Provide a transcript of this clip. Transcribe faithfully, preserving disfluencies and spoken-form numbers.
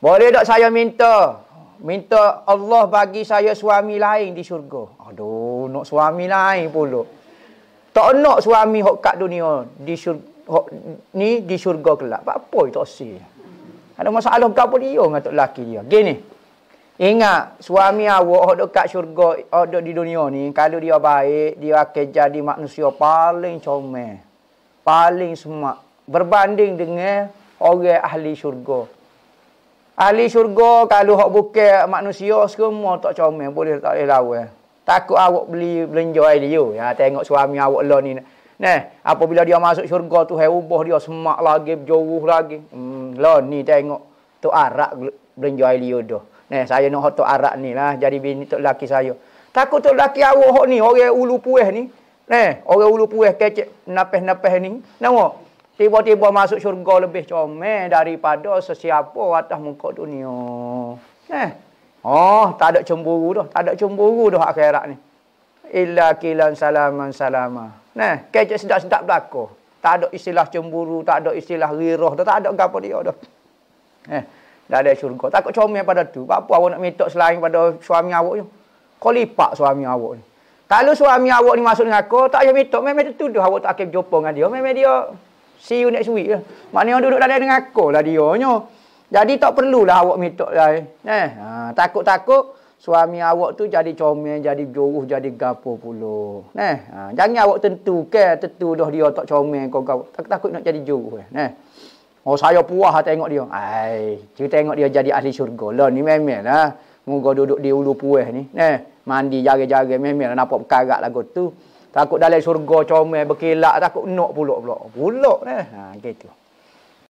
Boleh tak saya minta? Minta Allah bagi saya suami lain di syurga. Aduh, nak suami lain pulak. Tak nak suami hok kat dunia di syurga, hok, ni di syurga kelak. Apa tak si? Ada masalah gapo dia dengan tok laki dia. Gini. Ingat, suami awak hok dekat syurga, hok di dunia ni, kalau dia baik, dia akan jadi manusia paling comel, paling semak berbanding dengan orang ahli syurga. Ahli syurga kalau hok bukan manusia semua tak comel, boleh tak boleh lawan. Takut awak beli belanja air dia. Ya, tengok suami awak lah ni. Nah, apabila dia masuk syurga tu hai ubah dia semak lagi, berjauh lagi. Hmm, lah ni tengok tu arak belanja air dia dah. Nah, saya nak hok tu arak ni lah jadi bini tok laki saya. Takut tok laki awak hok ni orang ulu puas ni. Nah, orang ulu puas kecek napeh-napeh ni. Nampak? Tiba-tiba masuk syurga lebih comel daripada sesiapa atas muka dunia. Eh. Oh, tak ada cemburu dah. Tak ada cemburu dah akhirat ni. Illa kilan salaman salama. Nah, kecek sedap-sedap belaka. Tak ada istilah cemburu, tak ada istilah rirah dah. Tak ada gapo dia dah. Eh, dah ada syurga. Takut comel pada tu. Apa awak nak minta selain pada suami awak tu? Kau lipat suami awak ni. Kalau suami awak ni masuk neraka, tak payah minta. Memang tu dah awak tak akan berjumpa dengan dia. Memang dia see you next week lah. Maknanya duduk dalam dengan aku lah dia nyo. Jadi tak perlulah awak minta lah. Eh, takut-takut suami awak tu jadi comel, jadi jauh, jadi gapo pula. Eh, ha, jangan awak tentu ke, tentu dah dia tak comel kau kau. Takut-takut nak jadi jauh eh. Eh. Oh, saya puas lah tengok dia. Ai, kita tengok dia jadi ahli syurga. Lah ni memelah. Moga duduk di ulu puas ni. Eh, mandi jaga-jaga memelah nampak berkarat lagu tu. Takut dalam syurga comel berkelak, takut nak pulak-pulak. Pulak dah. Ha gitu.